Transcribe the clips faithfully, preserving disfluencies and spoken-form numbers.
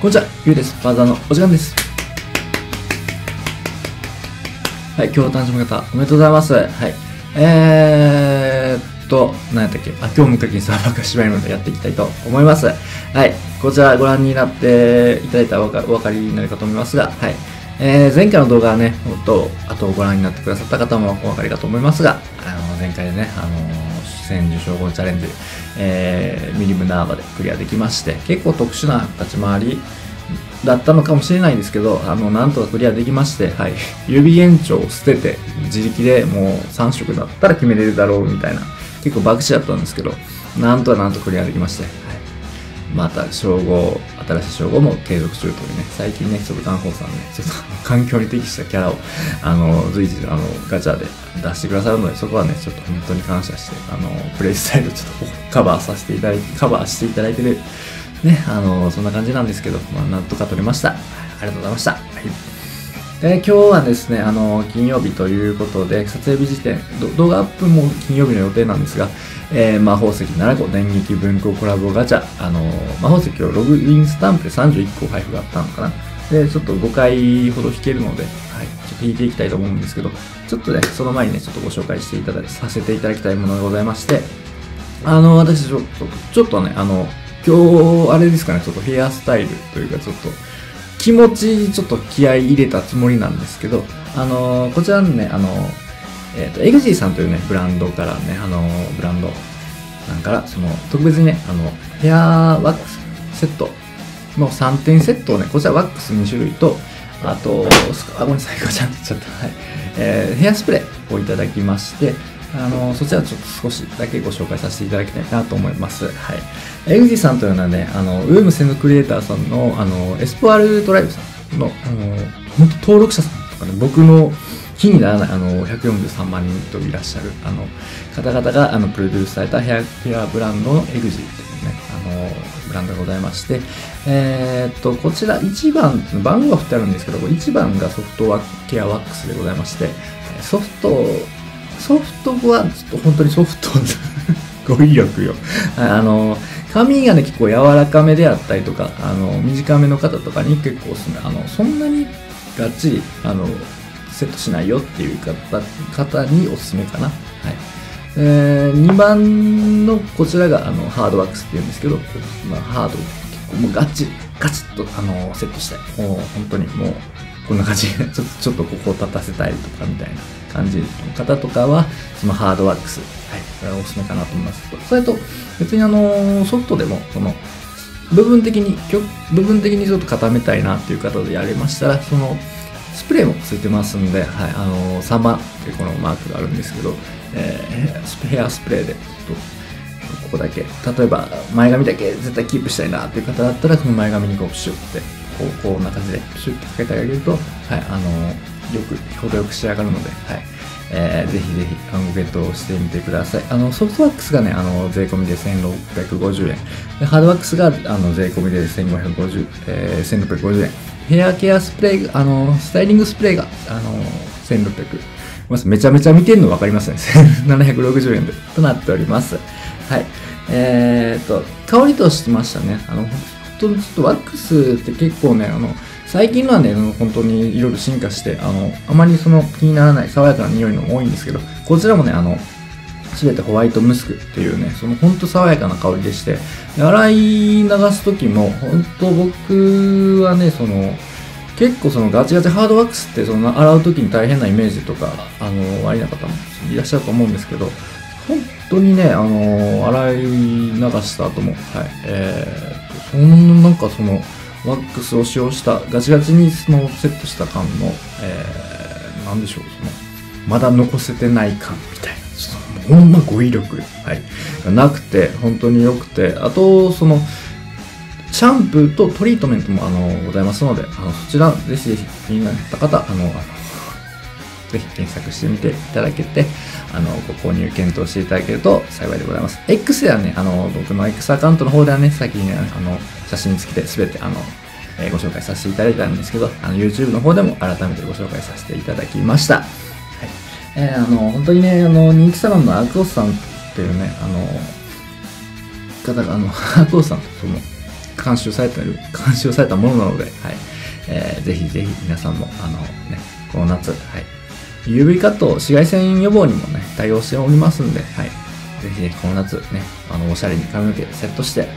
こんにちは、ゆうです。バザーのお時間です。はい、今日お楽しみ方、おめでとうございます。はい。えーっと、何やったっけ、あ、今日も課金サーバーが閉まるのでやっていきたいと思います。はい。こちらご覧になっていただいたらお分かりになるかと思いますが、はい。えー、前回の動画はね、もっと、あとご覧になってくださった方もお分かりかと思いますが、あの、前回でね、あのー、千受賞後チャレンジ、えー、ミリムナーバでクリアできまして、結構特殊な立ち回りだったのかもしれないんですけど、あの、なんとかクリアできまして、はい。指延長を捨てて、自力でもうさん色だったら決めれるだろうみたいな、結構爆死だったんですけど、なんとかなんとクリアできまして、はい。また、称号、新しい称号も継続中というね、最近ね、ちょっとガンホーさんね、ちょっと環境に適したキャラを、あの、随時、あの、ガチャで出してくださるので、そこはね、ちょっと本当に感謝して、あの、プレイスタイルをちょっとカバーさせていただいて、カバーしていただいてる、ね、あの、そんな感じなんですけど、まあ、なんとか取れました。ありがとうございました。はい。えー、今日はですね、あのー、金曜日ということで、撮影日時点、動画アップも金曜日の予定なんですが、えー、魔法石ななこ、電撃文庫コラボガチャ、あのー、魔法石をログインスタンプでさんじゅういっこ配布があったのかな。で、ちょっとごかいほど引けるので、はい、ちょっと引いていきたいと思うんですけど、ちょっとね、その前にね、ちょっとご紹介していただき、させていただきたいものがございまして、あのー、私ちょっと、ちょっとね、あの、今日、あれですかね、ちょっとヘアスタイルというか、ちょっと、気持ち、ちょっと気合い入れたつもりなんですけど、あのー、こちらのね、あのー、えっと、EXGEEさんというね、ブランドからね、あのー、ブランドさんから、その、特別にね、あの、ヘアワックスセットのさんてんセットをね、こちらワックスに種類と、あと、あ、ごめんなさい、こちらに言っちゃった。はい。えー、ヘアスプレーをいただきまして、あのー、そちらちょっと少しだけご紹介させていただきたいなと思います。はい。EXGEEさんというのはね、あの、ウェブ専のクリエイターさんの、あの、エスポアルドライブさんの、あの、本当登録者さんとかね、僕の気にならない、あの、ひゃくよんじゅうさんまんにんといらっしゃる、あの、方々が、あの、プロデュースされたヘア、ヘアブランドの EXGEE というね、あの、ブランドがございまして、えー、っと、こちらいちばん、番号が振ってあるんですけど、いちばんがソフトケアワックスでございまして、ソフト、ソフトは、ちょっと本当にソフト、語彙力よ。あの、髪がね、結構柔らかめであったりとか、あの、短めの方とかに結構おすすめ。あの、そんなにがっちり、あの、セットしないよっていう方、方におすすめかな。はい。えー、にばんのこちらが、あの、ハードワックスって言うんですけど、まあ、ハード、結構もうがっちり、ガチッと、あの、セットしたい。もう、本当にもう、こんな感じで、ちょっと、ちょっとここを立たせたいとかみたいな感じの方とかは、そのハードワックス、はい、これはおすすめかなと思います。それと、別にあの、ソフトでも、その、部分的に、部分的にちょっと固めたいなっていう方でやれましたら、その、スプレーもついてますんで、はい、あの、さんばんっていうこのマークがあるんですけど、えー、ヘアスプレーで、ちょっと、ここだけ、例えば、前髪だけ絶対キープしたいなっていう方だったら、この前髪にこう、シュッて、こう、こんな感じでシュッとかけてあげると、はい、あのー、よく、程よく仕上がるので、はい、えー、ぜひぜひ、あの、ご検討してみてください。あの、ソフトワックスがね、あの、税込みでせんろっぴゃくごじゅうえん。で、ハードワックスが、あの、税込みでせんごひゃくごじゅう、えー、せんろっぴゃくごじゅうえん。ヘアケアスプレー、あの、スタイリングスプレーが、あのー、せんろっぴゃく。めちゃめちゃ見てるの分かりますね。せんななひゃくろくじゅうえんで、となっております。はい。えー、っと、香りとしてましたね。あの、ちょっとワックスって結構ね、あの、最近のはね、本当にいろいろ進化して、あの、あまりその気にならない爽やかな匂いのも多いんですけど、こちらもね、あの、すべてホワイトムスクっていうね、その本当爽やかな香りでして、洗い流す時も、本当僕はね、その、結構そのガチガチハードワックスってその洗う時に大変なイメージとか、あの、ありな方もいらっしゃると思うんですけど、本当にね、あの、洗い流した後も、はい、えー、そんなんかそのワックスを使用したガチガチにそのセットした感の、えー、なんでしょう、そのまだ残せてない感みたいな、そのほんま語彙力、はい、がなくて本当に良くて、あとそのシャンプーとトリートメントもあのございますので、あのそちらぜひぜひ気になった方、あのぜひ検索してみていただけて、あの、ご購入検討していただけると幸いでございます。X ではね、あの、僕の X アカウントの方ではね、先に、ね、あの、写真付きで全て、あの、えー、ご紹介させていただいたんですけど、あの、YouTube の方でも改めてご紹介させていただきました。はい。えー、あの、本当にね、あの、人気サロンのアクオスさんっていうね、あの、方が、あの、アクオスさんとその、監修されてる監修されたものなので、はいえー、ぜひぜひ皆さんもあの、ね、この夏、はい、ユーブイ カット紫外線予防にも、ね、対応しておりますので、はい、ぜひぜひこの夏、ね、あのおしゃれに髪の毛セットして、はい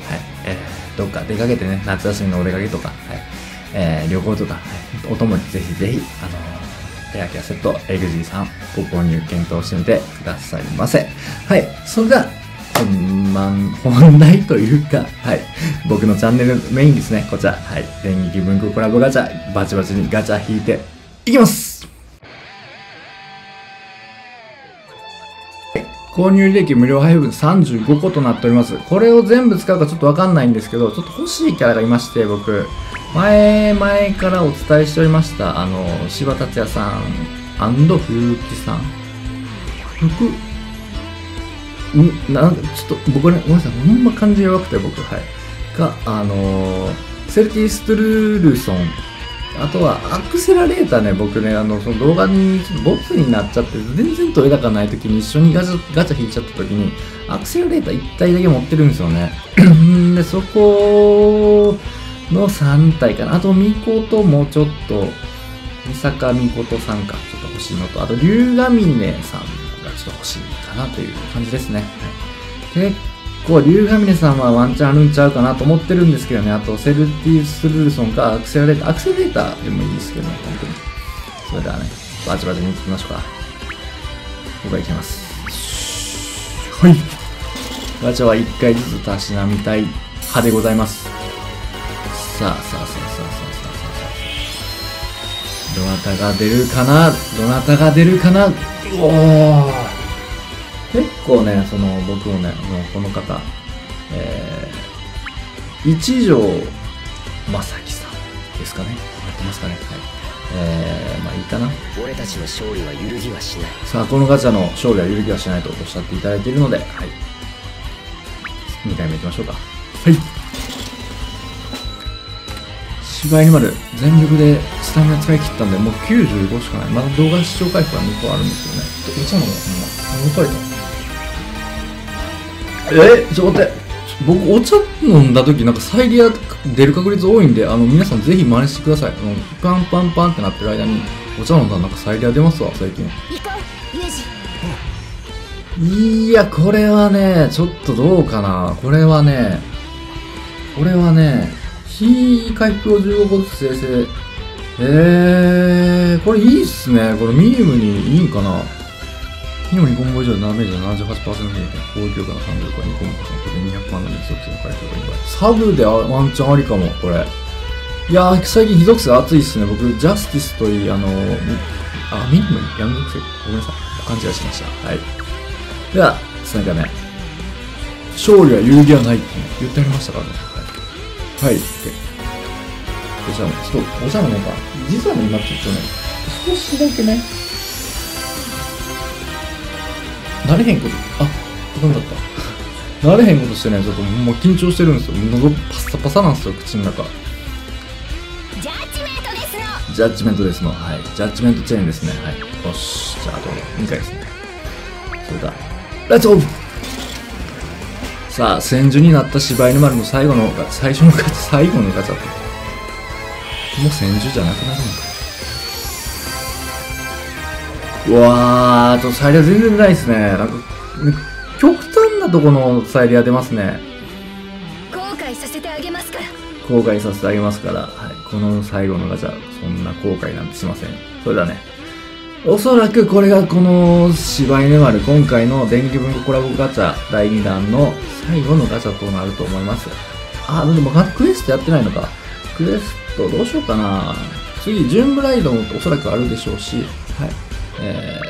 えー、どっか出かけてね、夏休みのお出かけとか、はいえー、旅行とか、はい、お供にぜひぜひあのヘアケアセット エッグジー さんご購入検討してみてくださいませ。はい、それでは本題というか、はい、僕のチャンネルメインですね、こちら、はい、電撃文庫コラボガチャ、バチバチにガチャ引いていきます。購入履歴無料配布さんじゅうごことなっております。これを全部使うかちょっとわかんないんですけど、ちょっと欲しいキャラがいまして、僕、前々からお伝えしておりました、あの、柴達也さん、アンドフキさん、福、ん、なんか、ちょっと、僕ね、ごめんなさい、ほんま感じ弱くて、僕、はい。が、あの、セルティ・ストゥルルソン、あとはアクセラレーターね、僕ね、あのその動画にちょっとボツになっちゃって、全然取れ高ない時に一緒にガチャ、ガチャ引いちゃった時に、アクセラレーターいったいだけ持ってるんですよね。で、そこのさんたいかな。あと、ミコともうちょっと、三坂ミコとさんか、ちょっと欲しいのと、あと、龍ヶ峰さんがちょっと欲しいかなという感じですね。はい、結構、龍ヶ峰さんはワンチャンあるんちゃうかなと思ってるんですけどね。あと、セルティスルルソンかアクセラレーター。アクセラレーターでもいいですけどね、本当に。それではね、バチバチにいきましょうか。僕はいきます。はい。ガチャはいっかいずつたしなみたい派でございます。さあ、さあ、さあ、さあ、さあ、さあ。どなたが出るかな？どなたが出るかな？おー。結構ね、その僕もね、もうこの方、えー、一条正樹さんですかね、やってますかね、はい、えー、まあいいかな。俺たちの勝利は揺るぎはしない。さあ、このガチャの勝利は揺るぎはしないとおっしゃっていただいているので、はい、にかいめいきましょうか。はい。柴犬丸、全力でスタミナ使い切ったんで、もうきゅうじゅうごしかない。まだ動画視聴回復はにこあるんですよね。ちょっと、お茶のほう、ほんま、残りた。えちょっと待って、僕お茶飲んだ時なんかサイリア出る確率多いんで、あの皆さんぜひ真似してください。あのパンパンパンってなってる間にお茶飲んだらなんかサイリア出ますわ最近。いやこれはねちょっとどうかな。これはねこれはね非回復をじゅうごこずつ生成。えー、これいいっすね。これミニムにいいんかな。ミニムにコンボ以上でダメージは ななじゅうはちパーセント 減って攻撃力がさんびょうかんにコンボさんでにひゃくまんの密属性の回復がにばい。サブでワンチャンありかも、これ。いやー、最近非属性熱いっすね。僕、ジャスティスといい、あのー、あ、ミニムに闇属性。ごめんなさい。勘違いしました。はい。では、さんかいめ。勝利は揺るぎはないって言ってありましたからね。はい。はい。お茶も、ちょっと、お茶もなんか、実はね、今ちょっとね、少しだけね、慣れへんこと、あ、ダメだった。慣れへんことしてね、ちょっともう緊張してるんですよ。喉パサパサなんですよ、口の中。ジャッジメントですの。ジャッジメントですの。はい。ジャッジメントチェーンですね。はい。よし。じゃあ、あとにかいですね。それだ。レッツゴー！さあ、千住になった柴犬丸の最後のガチャ、最初のガチャ、最後のガチャって。もう千住じゃなくなるのか。うわー、ちょっとサイリア全然出ないですね。なんか、極端なとこのサイリア出ますね。後悔させてあげますから。後悔させてあげますから。はい。この最後のガチャ、そんな後悔なんてしません。それだね。おそらくこれがこの柴犬丸、今回の電撃文庫コラボガチャだいにだんの最後のガチャとなると思います。あ、でもクエストやってないのか。クエストどうしようかな。次、ジュンブライドもおそらくあるでしょうし、はい。え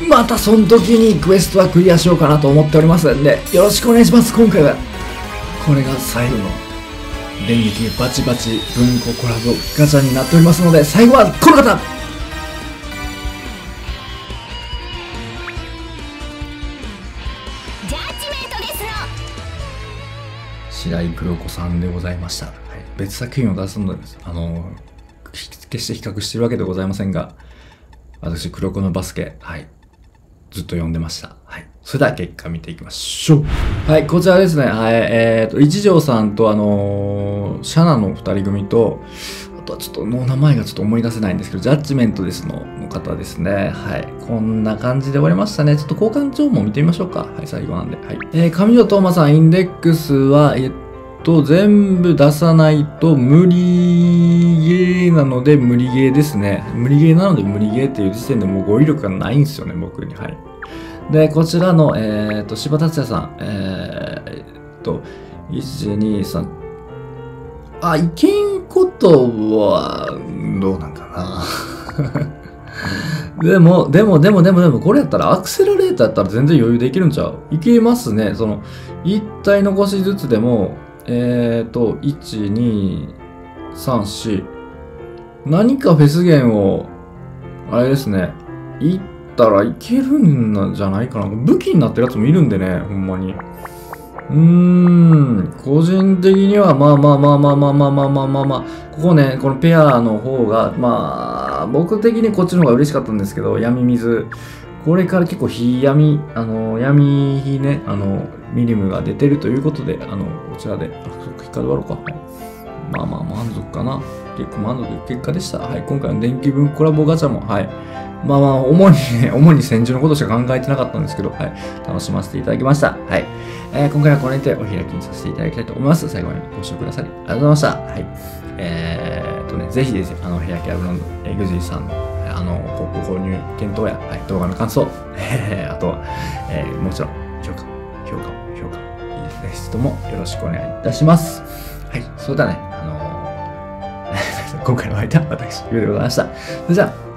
ー、またその時にクエストはクリアしようかなと思っておりますんで、よろしくお願いします。今回はこれが最後の電撃バチバチ文庫コラボガチャになっておりますので、最後はこの方、白井黒子さんでございました、はい、別作品を出すのです。あの決して比較してるわけでございませんが、私、黒子のバスケ、はい、ずっと読んでました。はい。それでは結果見ていきましょう。はい、こちらですね。はい、えっ、ー、と、一条さんとあのー、シャナの二人組と、あとはちょっとの名前がちょっと思い出せないんですけど、ジャッジメントですの、の方ですね。はい。こんな感じで終わりましたね。ちょっと交換情報見てみましょうか。はい、最後なんで。はい。えー、上条トーマさん、インデックスは、えっと、全部出さないと無理ゲーなので無理ゲーですね。無理ゲーなので無理ゲーっていう時点でもう語彙力がないんですよね、僕に。はい。で、こちらの、えっと、柴達也さん、えー、っと、いち、に、さん、あ、いけんことは、どうなんかな。でも、でも、でも、でも、でも、これやったら、アクセラレーターやったら全然余裕できるんちゃう？いけますね。その、いち体残しずつでも、えー、っと、いち、に、さん、よん、何かフェス弦を、あれですね、いち、たらいけるんじゃないかな。武器になってるやつもいるんでね、ほんまに。うーん、個人的には、まあまあまあまあまあまあまあまあまあ、まあ、ここね、このペアの方が、まあ、僕的にこっちの方が嬉しかったんですけど、闇水。これから結構火闇、あの、闇火ね、あの、ミリムが出てるということで、あの、こちらで、あ、そっか、光るわろうか。まあまあ、満足かな。結構満足の結果でした。はい、今回の電気分コラボガチャも、はい。まあまあ、主に、ね、主に戦場のことしか考えてなかったんですけど、はい。楽しませていただきました。はい。えー、今回はこれにてお開きにさせていただきたいと思います。最後までご視聴くださり、ありがとうございました。はい。えー、っとね、ぜひですね、あの、ヘアケアブランド、イーエックスジー さんの、あの、ご購入検討や、はい、動画の感想、えー、あとは、えー、もちろん、評価、評価、評価、いいですね、質問もよろしくお願いいたします。はい。それではね、あのー、今回のお相手は私、ゆうでございました。それじゃあ、